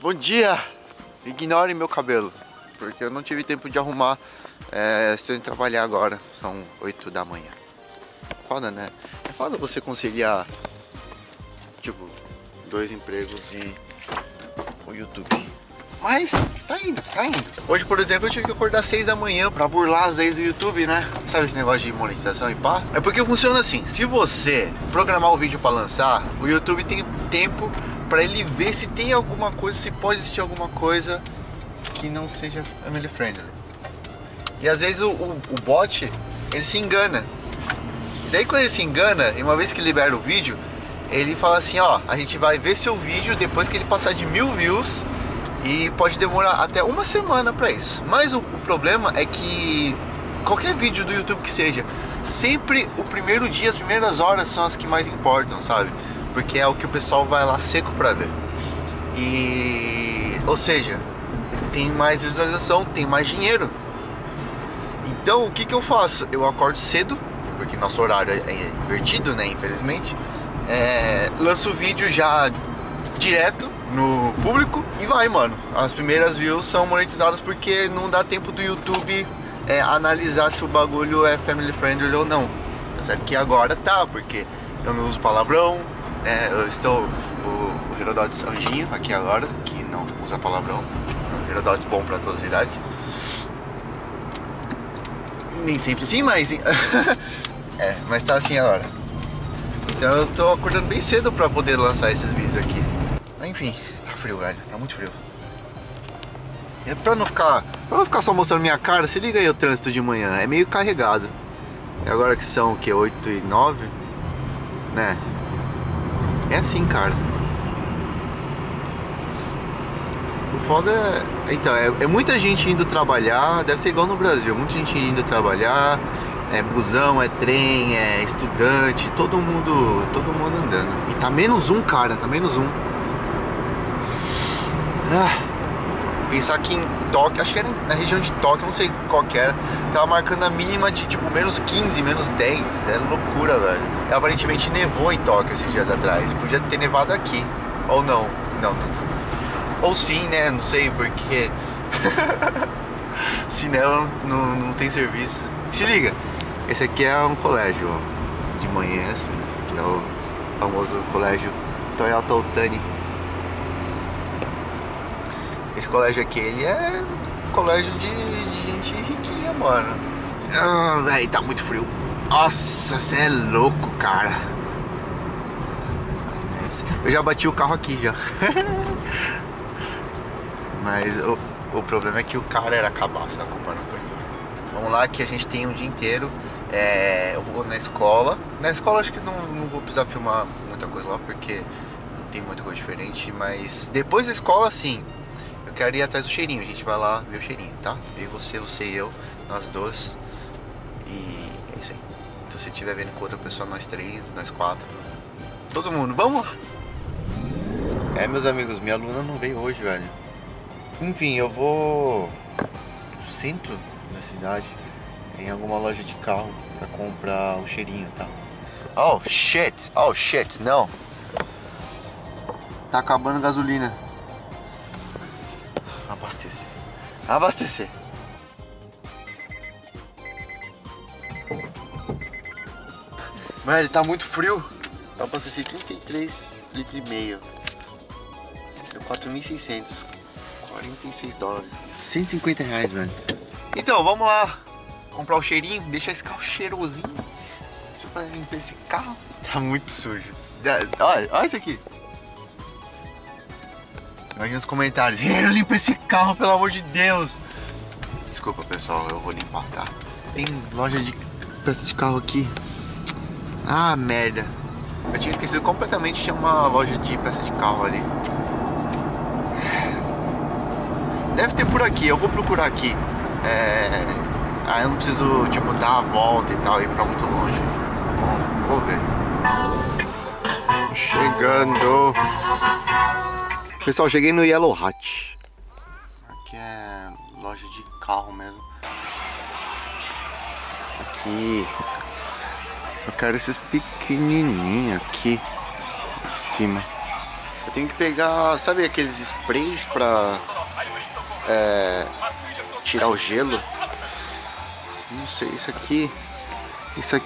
Bom dia! Ignore meu cabelo, porque eu não tive tempo de arrumar. Estou indo trabalhar agora, são 8 da manhã. Foda, né? É foda você conciliar, tipo, dois empregos e o YouTube. Mas tá indo, tá indo. Hoje, por exemplo, eu tive que acordar às 6 da manhã pra burlar as leis do YouTube, né? Sabe esse negócio de monetização e pá? É porque funciona assim, se você programar o vídeo pra lançar, o YouTube tem tempo pra ele ver se tem alguma coisa, se pode existir alguma coisa que não seja family friendly. E às vezes o bot, ele se engana. E daí quando ele se engana, e uma vez que libera o vídeo, ele fala assim, ó, a gente vai ver seu vídeo depois que ele passar de 1000 views, e pode demorar até uma semana pra isso. Mas o problema é que qualquer vídeo do YouTube que seja, sempre o primeiro dia, as primeiras horas são as que mais importam, sabe? Porque é o que o pessoal vai lá seco pra ver. E... ou seja, tem mais visualização, tem mais dinheiro. Então o que que eu faço? Eu acordo cedo, porque nosso horário é invertido, né, infelizmente. Lanço o vídeo já direto no público e vai, mano. As primeiras views são monetizadas porque não dá tempo do YouTube analisar se o bagulho é family friendly ou não. Tá certo que agora tá, porque eu não uso palavrão, né? Eu estou o Herodotes Anjinho aqui agora, que não usa palavrão. É um Herodotes bom pra todas as idades. Nem sempre sim, mas mas tá assim agora. Então eu tô acordando bem cedo pra poder lançar esses vídeos aqui. Enfim, tá frio, velho, tá muito frio. É pra não ficar só mostrando minha cara, se liga aí o trânsito de manhã, é meio carregado. E agora que são o que, 8 e 9, né? É assim, cara. O foda é... então, é muita gente indo trabalhar, deve ser igual no Brasil, muita gente indo trabalhar, é busão, é trem, é estudante, todo mundo andando. E tá menos um, cara, tá menos um. Pensar que em Tóquio, acho que era na região de Tóquio, não sei qual que era, tava marcando a mínima de tipo menos 15, menos 10, era loucura, velho. E, aparentemente nevou em Tóquio esses dias atrás, podia ter nevado aqui, ou não, não, ou sim, né, não sei, porque se neva não tem serviço. Se liga, esse aqui é um colégio, ó, de manhã, assim, que é o famoso colégio Toyota Otani. Esse colégio aqui, ele é um colégio de gente riquinha, mano. Ah, velho, tá muito frio. Nossa, você é louco, cara. Eu já bati o carro aqui, já. Mas o problema é que o cara era cabaço, a culpa não foi minha. Vamos lá, que a gente tem um dia inteiro. Eu vou na escola. Na escola acho que não vou precisar filmar muita coisa lá, porque não tem muita coisa diferente. Mas depois da escola, sim. Eu quero ir atrás do cheirinho, a gente vai lá ver o cheirinho, tá? Eu e você e eu, nós dois. E é isso aí. Então, se estiver vendo com outra pessoa, nós três, nós quatro, todo mundo, vamos lá! Meus amigos, minha aluna não veio hoje, velho. Enfim, eu vou pro centro da cidade, em alguma loja de carro, pra comprar o cheirinho, tá? Oh shit, não! Tá acabando a gasolina. Abastecer. Velho, tá muito frio. Eu abasteci 33,5 litros. Deu 4.600. 46 dólares. 150 reais, velho. Então, vamos lá comprar o cheirinho. Deixar esse carro cheirosinho. Deixa eu fazer limpar esse carro. Tá muito sujo. Olha isso aqui. Imagina os comentários, limpa esse carro, pelo amor de Deus. Desculpa, pessoal, eu vou limpar, tá? Tem loja de peça de carro aqui. Ah, merda. Eu tinha esquecido completamente de uma loja de peça de carro ali. Deve ter por aqui, eu vou procurar aqui. Aí eu não preciso, tipo, dar a volta e tal, ir pra muito longe. Bom, vou ver. Chegando. Pessoal, cheguei no Yellow Hat. Aqui é loja de carro mesmo. Aqui eu quero esses pequenininhos aqui. cima. Eu tenho que pegar, sabe aqueles sprays pra tirar o gelo? Não sei, isso aqui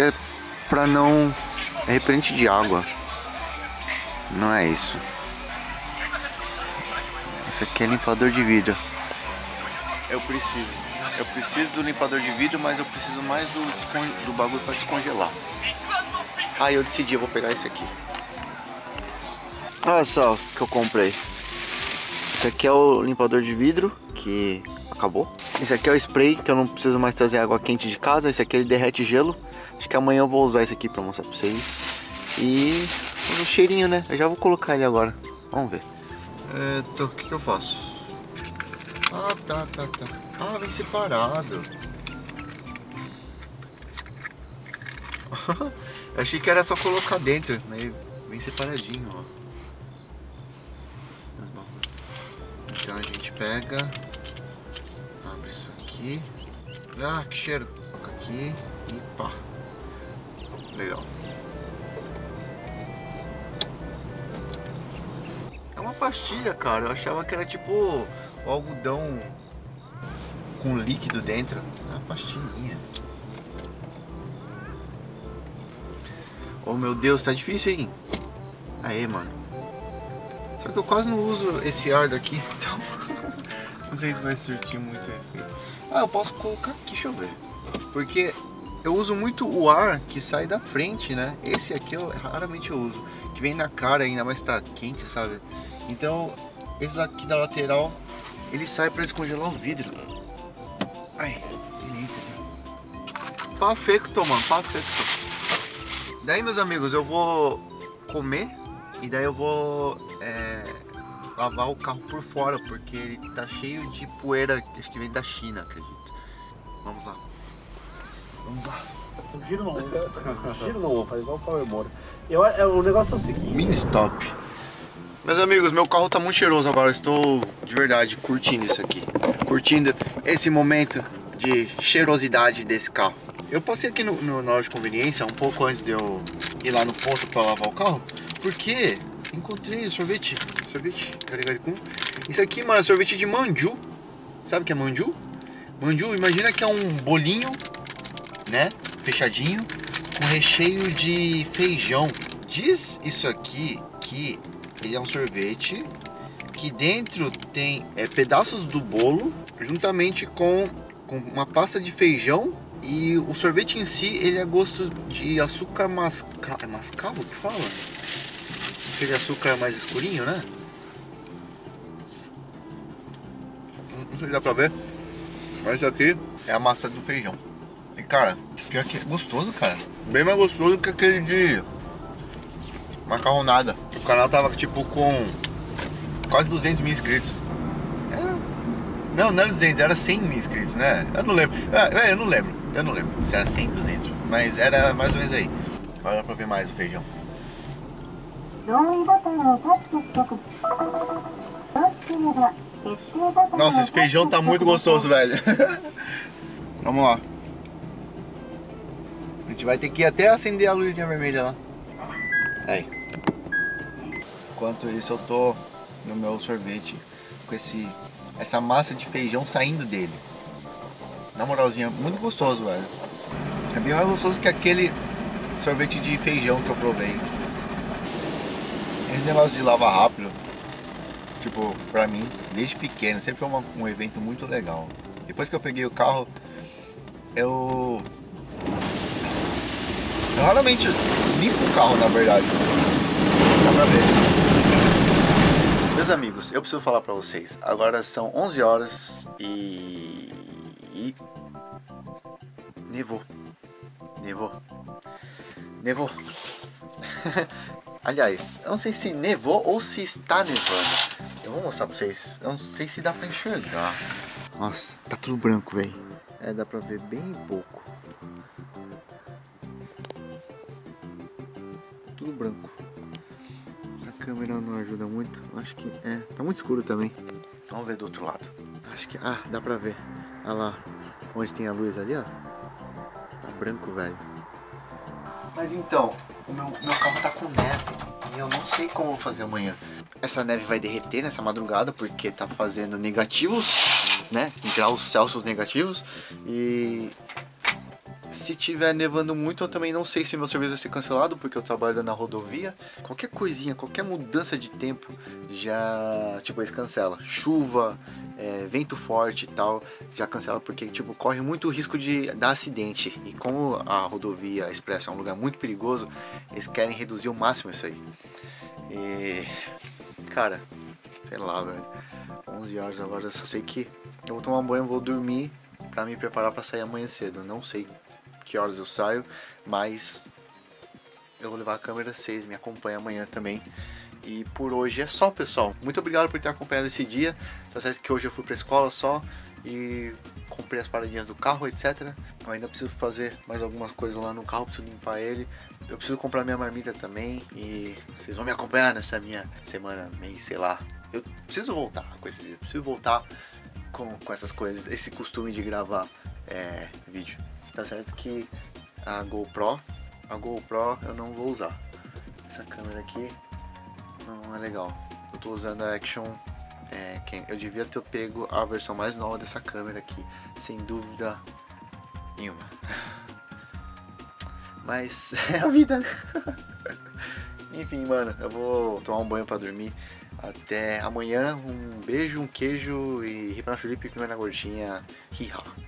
é pra não... é repelente de água. Não é isso. Isso aqui é limpador de vidro. Eu preciso do limpador de vidro, mas eu preciso mais do bagulho para descongelar. Aí eu decidi, eu vou pegar esse aqui. Olha só o que eu comprei. Esse aqui é o limpador de vidro, que acabou. Esse aqui é o spray, que eu não preciso mais trazer água quente de casa. Esse aqui ele derrete gelo. Acho que amanhã eu vou usar esse aqui pra mostrar pra vocês. E o cheirinho, né? Eu já vou colocar ele agora. Vamos ver. Então, o que eu faço? Ah, tá. Ah, vem separado. Eu achei que era só colocar dentro, mas vem separadinho, ó. Então a gente pega, abre isso aqui. Ah, que cheiro. Coloca aqui e pá. Legal. É uma pastilha, cara. Eu achava que era tipo... o algodão com líquido dentro, uma pastilhinha. Oh meu Deus, tá difícil, hein? Aê, mano. Só que eu quase não uso esse ar daqui, então não sei se vai surtir muito efeito. Ah, eu posso colocar aqui, deixa eu ver. Porque eu uso muito o ar que sai da frente, né? Esse aqui eu raramente uso, que vem na cara ainda, mas tá quente, sabe? Então esse aqui da lateral ele sai para descongelar o vidro. Ai, beleza. Perfeito, mano, perfeito. Daí, meus amigos, eu vou comer e daí eu vou lavar o carro por fora, porque ele tá cheio de poeira, acho que vem da China, acredito. Vamos lá. Vamos lá. Giro não, faz igual o Power Motor. O negócio é o seguinte... Ministop. Meus amigos, meu carro tá muito cheiroso agora, estou de verdade curtindo isso aqui. Curtindo esse momento de cheirosidade desse carro. Eu passei aqui na loja de conveniência um pouco antes de eu ir lá no posto para lavar o carro, porque encontrei sorvete, caricum. Isso aqui, mano, é sorvete de mandu. Sabe o que é mandu? Mandu, imagina que é um bolinho, né, fechadinho, com recheio de feijão. Diz isso aqui que... ele é um sorvete que dentro tem pedaços do bolo juntamente com uma pasta de feijão, e o sorvete em si ele é gosto de açúcar mascavo. É mascavo que fala? Aquele açúcar mais escurinho, né? Não sei se dá pra ver, mas isso aqui é a massa do feijão. E cara, pior que é gostoso, cara. Bem mais gostoso que aquele de macarronada. O canal tava tipo com quase 200 mil inscritos. Não era 200, era 100 mil inscritos, né? Eu não lembro se era 100, 200, mas era mais ou menos aí. Agora dá pra ver mais o feijão. Nossa, esse feijão tá muito gostoso, velho. Vamos lá. A gente vai ter que ir até acender a luzinha vermelha lá. Aí. Enquanto isso eu tô no meu sorvete com essa massa de feijão saindo dele. Na moralzinha, muito gostoso, velho. É bem mais gostoso que aquele sorvete de feijão que eu provei. Esse negócio de lavar rápido, tipo, pra mim, desde pequeno, sempre foi um evento muito legal. Depois que eu peguei o carro, eu raramente limpo o carro, na verdade. Dá pra ver. Meus amigos, eu preciso falar pra vocês, agora são 11 horas e nevou. Aliás, eu não sei se nevou ou se está nevando. Eu vou mostrar pra vocês, eu não sei se dá pra enxergar. Nossa, tá tudo branco, velho. É, dá pra ver bem pouco. Tudo branco. A câmera não ajuda muito, acho que é, tá muito escuro também. Vamos ver do outro lado. Acho que, dá pra ver. Olha lá, onde tem a luz ali, ó. Tá branco, velho. Mas então, o meu carro tá com neve. E eu não sei como vou fazer amanhã. Essa neve vai derreter nessa madrugada, porque tá fazendo negativos, né? Graus Celsius negativos. E se tiver nevando muito, eu também não sei se meu serviço vai ser cancelado, porque eu trabalho na rodovia. Qualquer coisinha, qualquer mudança de tempo, já, tipo, eles cancelam. Chuva, vento forte e tal, já cancela, porque, tipo, corre muito risco de dar acidente. E como a rodovia expressa é um lugar muito perigoso, eles querem reduzir o máximo isso aí. E, cara, sei lá, velho. 11 horas agora, eu só sei que eu vou tomar um banho, vou dormir pra me preparar pra sair amanhã cedo. Não sei que horas eu saio, mas eu vou levar a câmera, vocês me acompanham amanhã também. E por hoje é só, pessoal. Muito obrigado por ter acompanhado esse dia. Tá certo que hoje eu fui pra escola só e comprei as paradinhas do carro, etc. Eu ainda preciso fazer mais algumas coisas lá no carro, preciso limpar ele. Eu preciso comprar minha marmita também. E vocês vão me acompanhar nessa minha semana, mês, sei lá. Eu preciso voltar com esse dia, preciso voltar com essas coisas, esse costume de gravar vídeo. Tá certo que a GoPro eu não vou usar. Essa câmera aqui não é legal. Eu tô usando a Action. Eu devia ter pego a versão mais nova dessa câmera aqui, sem dúvida nenhuma. Mas é a vida. Enfim, mano, eu vou tomar um banho pra dormir. Até amanhã. Um beijo, um queijo e ripa na chulipa e primeira na gordinha. Hi-ha.